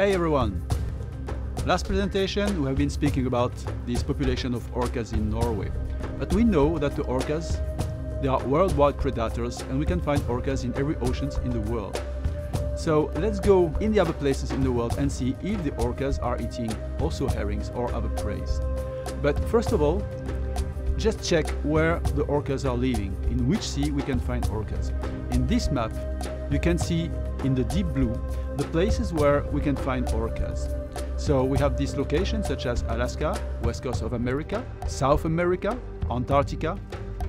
Hey everyone! Last presentation we have been speaking about this population of orcas in Norway. But we know that the orcas, they are worldwide predators, and we can find orcas in every ocean in the world. So let's go in the other places in the world and see if the orcas are eating also herrings or other prey. But first of all, just check where the orcas are living, in which sea we can find orcas. In this map, you can see in the deep blue the places where we can find orcas. So we have these locations such as Alaska, west coast of America, South America, Antarctica,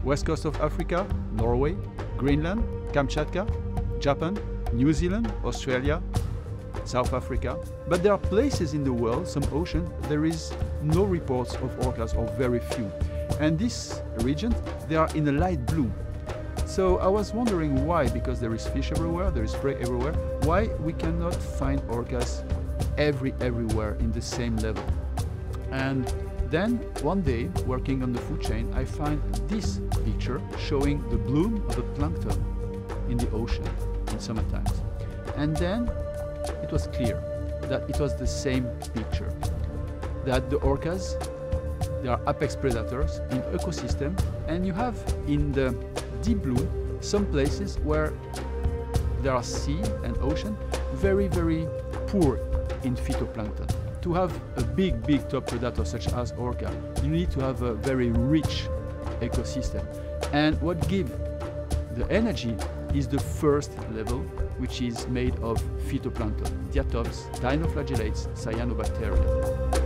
west coast of Africa, Norway, Greenland, Kamchatka, Japan, New Zealand, Australia, South Africa. But there are places in the world, some ocean, there is no reports of orcas or very few. And this region, they are in a light blue. So I was wondering why, because there is fish everywhere, there is prey everywhere, why we cannot find orcas everywhere in the same level. And then one day, working on the food chain, I find this picture showing the bloom of the plankton in the ocean in summertime. And then it was clear that it was the same picture, that the orcas, they are apex predators in ecosystem, and you have in the deep blue some places where there are sea and ocean very poor in phytoplankton. To have a big top predator such as orca, you need to have a very rich ecosystem, and what gives the energy is the first level, which is made of phytoplankton, diatoms, dinoflagellates, cyanobacteria.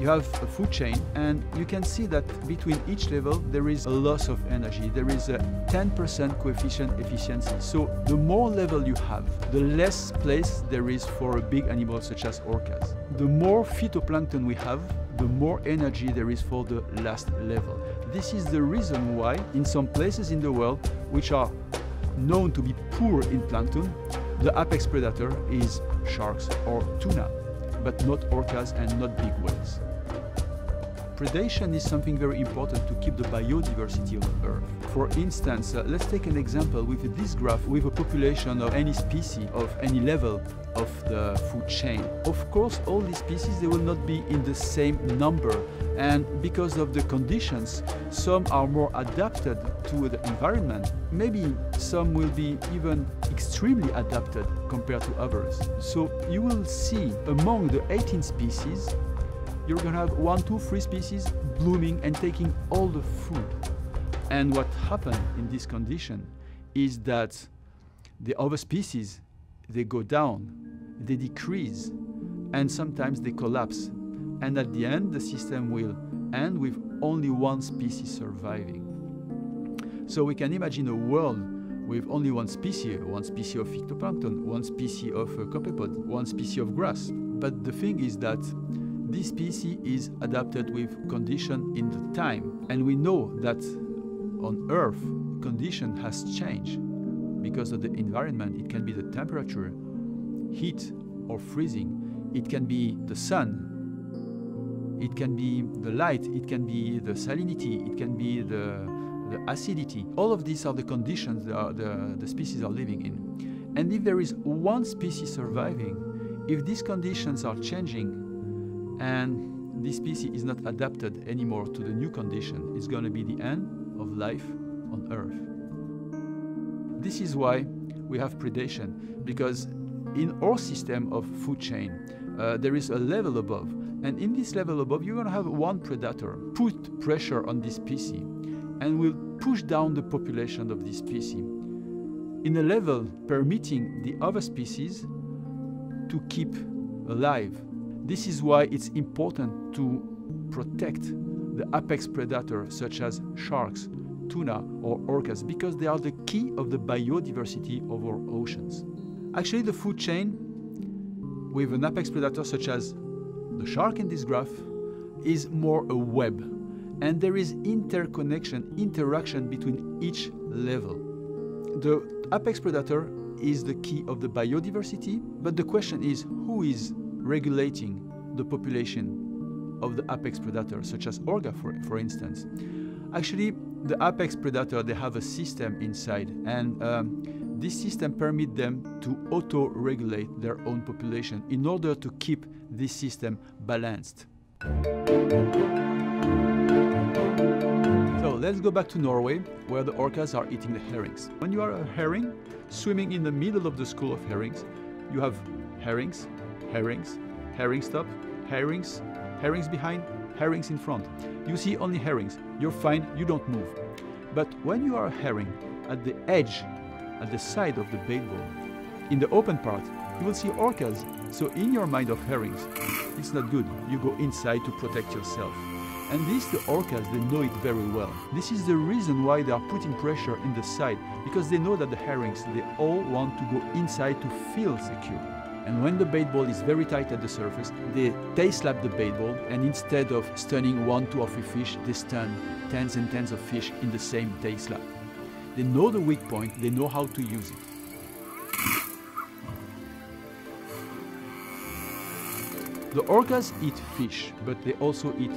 You have a food chain, and you can see that between each level there is a loss of energy. There is a 10% coefficient efficiency. So the more level you have, the less place there is for a big animal such as orcas. The more phytoplankton we have, the more energy there is for the last level. This is the reason why in some places in the world which are known to be poor in plankton, the apex predator is sharks or tuna, but not orcas and not big whales. Predation is something very important to keep the biodiversity of Earth. For instance, let's take an example with this graph with a population of any species of any level of the food chain. Of course, all these species, they will not be in the same number, and because of the conditions, some are more adapted to the environment. Maybe some will be even extremely adapted compared to others. So you will see among the 18 species, you're gonna have 1, 2, 3 species blooming and taking all the food. And what happened in this condition is that the other species, they go down, they decrease, and sometimes they collapse. And at the end, the system will end with only one species surviving. So we can imagine a world with only one species of phytoplankton, one species of copepod, one species of grass. But the thing is that this species is adapted with condition in the time, and we know that on Earth condition has changed because of the environment. It can be the temperature, heat or freezing, it can be the sun, it can be the light, it can be the salinity, it can be the acidity. All of these are the conditions that the species are living in. And if there is one species surviving, if these conditions are changing, and this species is not adapted anymore to the new condition, it's going to be the end of life on Earth. This is why we have predation, because in our system of food chain, there is a level above, and in this level above, you're going to have one predator put pressure on this species and will push down the population of this species in a level permitting the other species to keep alive. This is why it's important to protect the apex predator such as sharks, tuna or orcas, because they are the key of the biodiversity of our oceans. Actually, the food chain with an apex predator such as the shark in this graph is more a web, and there is interconnection, interaction between each level. The apex predator is the key of the biodiversity, but the question is who is regulating the population of the apex predator, such as orca, for instance. Actually, the apex predator, they have a system inside, and These systems permit them to auto-regulate their own population in order to keep this system balanced. So let's go back to Norway, where the orcas are eating the herrings. When you are a herring, swimming in the middle of the school of herrings, you have herrings, herrings, herrings top, herrings, herrings behind, herrings in front. You see only herrings, you're fine, you don't move. But when you are a herring, at the edge, at the side of the bait bowl, in the open part, you will see orcas. So in your mind of herrings, it's not good. You go inside to protect yourself. And this, the orcas, they know it very well. This is the reason why they are putting pressure in the side, because they know that the herrings, they all want to go inside to feel secure. And when the bait ball is very tight at the surface, they tail slap the bait ball, and instead of stunning 1, 2 or 3 fish, they stun tens and tens of fish in the same tail slap. They know the weak point, they know how to use it. The orcas eat fish, but they also eat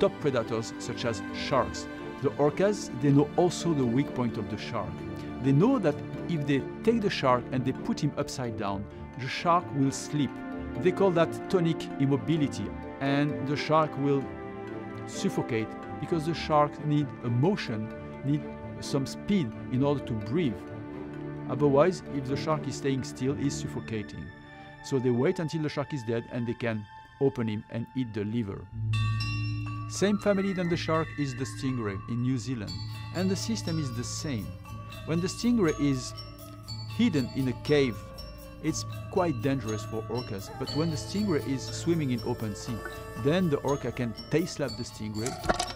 top predators such as sharks. The orcas, they know also the weak point of the shark. They know that if they take the shark and they put him upside down, the shark will sleep. They call that tonic immobility, and the shark will suffocate because the shark needs motion, needs some speed in order to breathe. Otherwise, if the shark is staying still, he's suffocating. So they wait until the shark is dead and they can open him and eat the liver. Same family than the shark is the stingray in New Zealand, and the system is the same. When the stingray is hidden in a cave, it's quite dangerous for orcas, but when the stingray is swimming in open sea, then the orca can tail slap the stingray,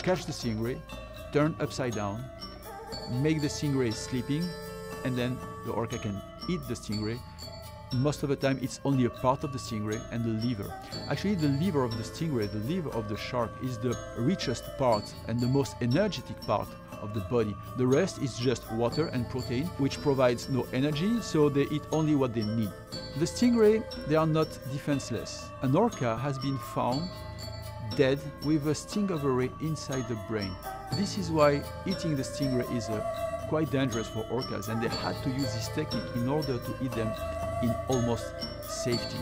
catch the stingray, turn upside down, make the stingray sleeping, and then the orca can eat the stingray. Most of the time it's only a part of the stingray and the liver. Actually the liver of the stingray, the liver of the shark, is the richest part and the most energetic part of the body. The rest is just water and protein, which provides no energy, so they eat only what they need. The stingray, they are not defenseless. An orca has been found dead with a sting of a ray inside the brain. This is why eating the stingray is quite dangerous for orcas, and they had to use this technique in order to eat them in almost safety.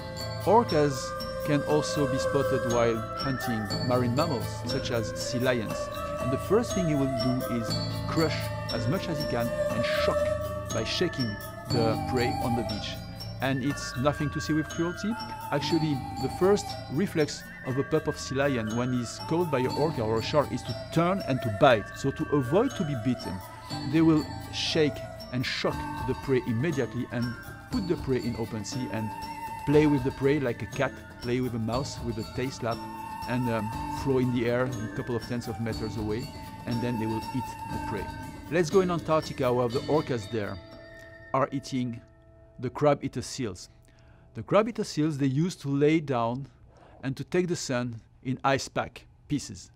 Orcas can also be spotted while hunting marine mammals, such as sea lions. And the first thing he will do is crush as much as he can and shock by shaking the prey on the beach. And it's nothing to see with cruelty. Actually, the first reflex of a pup of sea lion when he's caught by an orca or a shark is to turn and to bite. So to avoid to be bitten, they will shake and shock the prey immediately and put the prey in open sea and play with the prey like a cat, play with a mouse with a tail slap, and throw in the air a couple of tens of meters away, and then they will eat the prey. Let's go in Antarctica, where the orcas there are eating the crab-eater seals. The crab-eater seals, they used to lay down and to take the sun in ice pack pieces.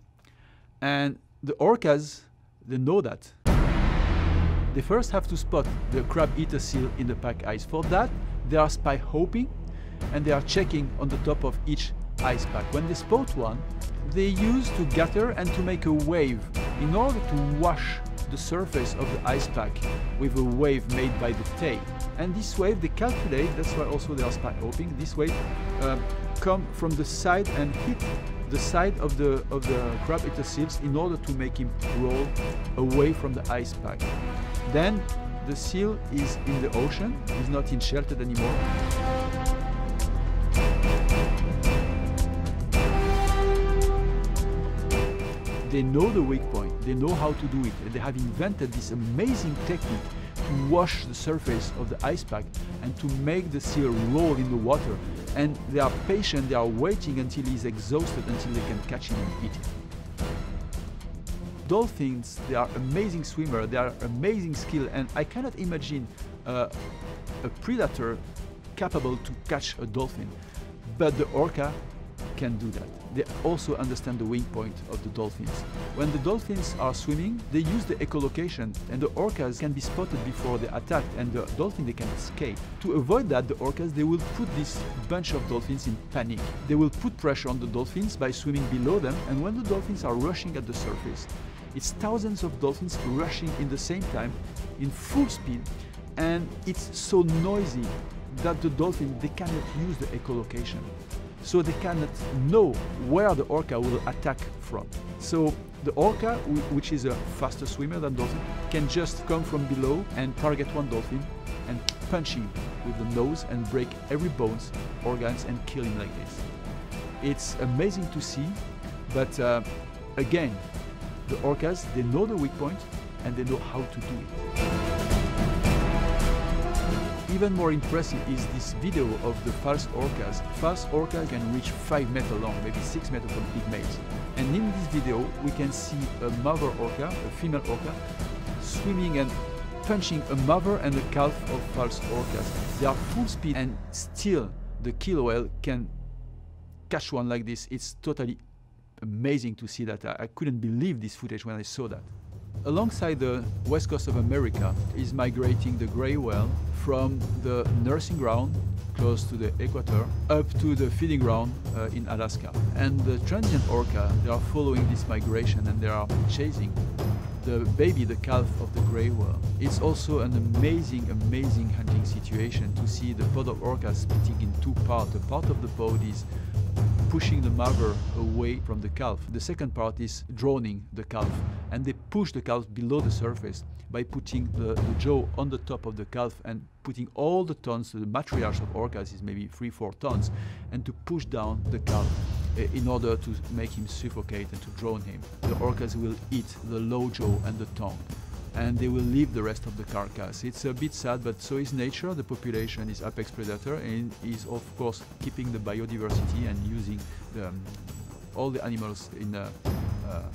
And the orcas, they know that. They first have to spot the crab-eater seal in the pack ice. For that, they are spy hopping, and they are checking on the top of each ice pack. When they spot one, they use to gutter and to make a wave in order to wash the surface of the ice pack with a wave made by the tail. And this wave, they calculate, that's why also they are spy hopping, this wave come from the side and hit the side of the crab-eater seals in order to make him roll away from the ice pack. Then the seal is in the ocean, is not in shelter anymore. They know the weak point, they know how to do it, and they have invented this amazing technique to wash the surface of the ice pack and to make the seal roll in the water. And they are patient, they are waiting until he's exhausted, until they can catch him and eat him. Dolphins, they are amazing swimmers, they are amazing skill, and I cannot imagine a predator capable to catch a dolphin, but the orca can do that. They also understand the weak point of the dolphins. When the dolphins are swimming, they use the echolocation, and the orcas can be spotted before they attack, and the dolphin, they can escape. To avoid that, the orcas, they will put this bunch of dolphins in panic. They will put pressure on the dolphins by swimming below them, and when the dolphins are rushing at the surface, it's thousands of dolphins rushing in the same time, in full speed, and it's so noisy that the dolphins, they cannot use the echolocation. So they cannot know where the orca will attack from. So the orca, which is a faster swimmer than dolphin, can just come from below and target one dolphin and punch him with the nose and break every bones, organs, and kill him like this. It's amazing to see, but again, the orcas, they know the weak point and they know how to do it. Even more impressive is this video of the false orcas. False orcas can reach 5 meters long, maybe 6 meters from big males. And in this video, we can see a mother orca, a female orca, swimming and punching a mother and a calf of false orcas. They are full speed and still the killer whale can catch one like this. It's totally amazing to see that. I couldn't believe this footage when I saw that. Alongside the west coast of America is migrating the gray whale from the nursing ground close to the equator up to the feeding ground in Alaska. And the transient orca, they are following this migration and they are chasing the baby, the calf of the gray whale. It's also an amazing, amazing hunting situation to see the pod of orcas splitting in two parts. A part of the pod is pushing the mother away from the calf. The second part is drowning the calf, and they push the calf below the surface by putting the jaw on the top of the calf and putting all the tons. The matriarch of orcas is maybe 3-4 tons, and to push down the calf in order to make him suffocate and to drown him. The orcas will eat the low jaw and the tongue, and they will leave the rest of the carcass. It's a bit sad, but so is nature. The population is apex predator and is, of course, keeping the biodiversity and using all the animals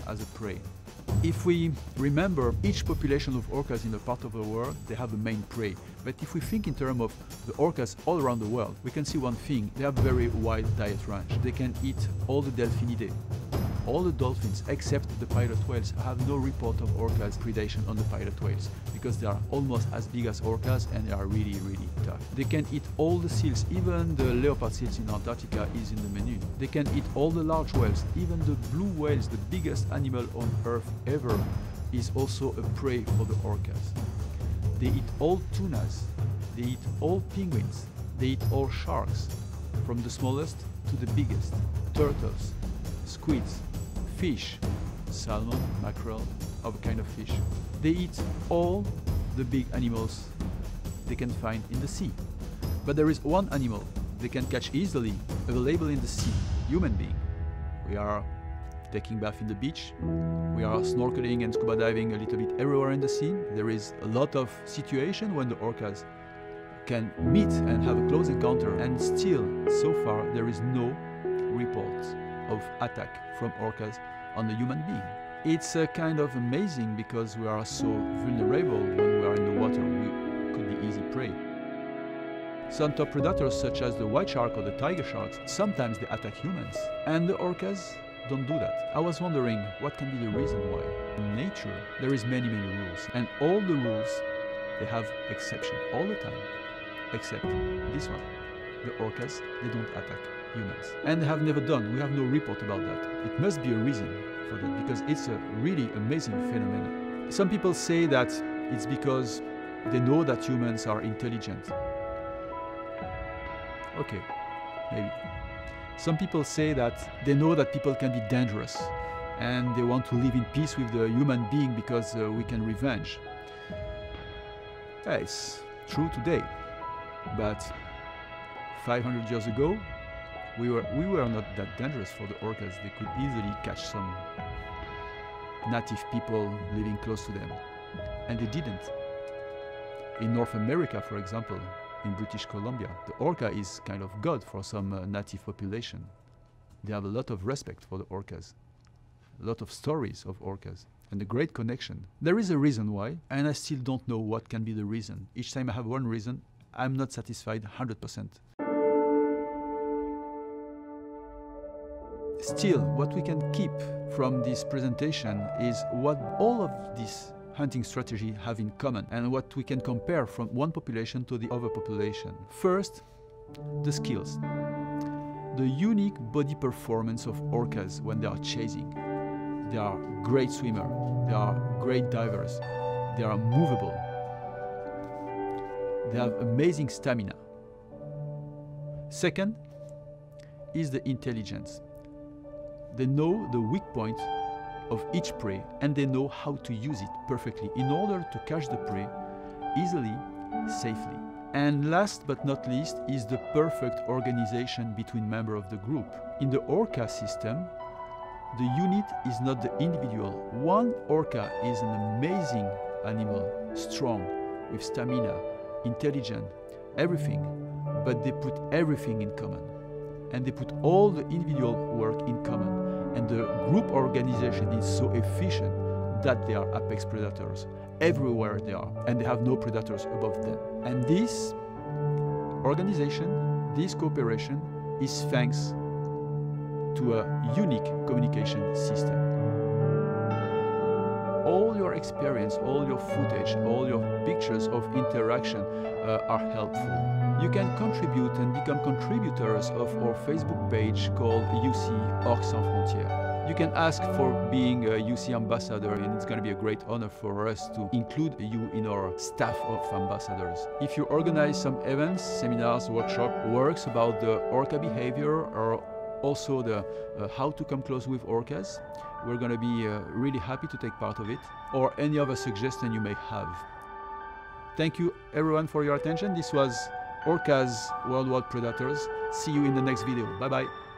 as a prey. If we remember, each population of orcas in a part of the world, they have a main prey. But if we think in terms of the orcas all around the world, we can see one thing. They have a very wide diet range. They can eat all the delphinidae. All the dolphins, except the pilot whales, have no report of orcas predation on the pilot whales because they are almost as big as orcas and they are really, really tough. They can eat all the seals, even the leopard seals in Antarctica is in the menu. They can eat all the large whales, even the blue whales, the biggest animal on Earth ever, is also a prey for the orcas. They eat all tunas, they eat all penguins, they eat all sharks, from the smallest to the biggest, turtles, squids, fish, salmon, mackerel, other kind of fish. They eat all the big animals they can find in the sea. But there is one animal they can catch easily, available in the sea, human being. We are taking bath in the beach. We are snorkeling and scuba diving a little bit everywhere in the sea. There is a lot of situation when the orcas can meet and have a close encounter, and still, so far, there is no reports of attack from orcas on the human being. It's kind of amazing because we are so vulnerable when we are in the water, we could be easy prey. Some top predators such as the white shark or the tiger sharks, sometimes they attack humans, and the orcas don't do that. I was wondering what can be the reason why. In nature, there is many, many rules, and all the rules, they have exception all the time, except this one. The orcas, they don't attack humans. And they have never done. We have no report about that. It must be a reason for that, because it's a really amazing phenomenon. Some people say that it's because they know that humans are intelligent. Okay, maybe. Some people say that they know that people can be dangerous and they want to live in peace with the human being because we can revenge. Yeah, it's true today, but 500 years ago, we were not that dangerous for the orcas. They could easily catch some native people living close to them, and they didn't. In North America, for example, in British Columbia, the orca is kind of god for some native population. They have a lot of respect for the orcas, a lot of stories of orcas, and a great connection. There is a reason why, and I still don't know what can be the reason. Each time I have one reason, I'm not satisfied 100%. Still, what we can keep from this presentation is what all of these hunting strategies have in common and what we can compare from one population to the other population. First, the skills. The unique body performance of orcas when they are chasing. They are great swimmers, they are great divers, they are movable. They have amazing stamina. Second is the intelligence. They know the weak points of each prey and they know how to use it perfectly in order to catch the prey easily, safely. And last but not least is the perfect organization between members of the group. In the orca system, the unit is not the individual. One orca is an amazing animal, strong, with stamina, intelligent, everything, but they put everything in common. And they put all the individual work in common. And the group organization is so efficient that they are apex predators. Everywhere they are, and they have no predators above them. And this organization, this cooperation, is thanks to a unique communication system. All your experience, all your footage, all your pictures of interaction are helpful. You can contribute and become contributors of our Facebook page called UC Orca Sans Frontières. You can ask for being a UC ambassador, and it's going to be a great honor for us to include you in our staff of ambassadors. If you organize some events, seminars, workshops, works about the orca behavior, or also the how to come close with orcas, we're going to be really happy to take part of it, or any other suggestion you may have. Thank you everyone for your attention. This was Orcas Worldwide Predators. See you in the next video. Bye bye.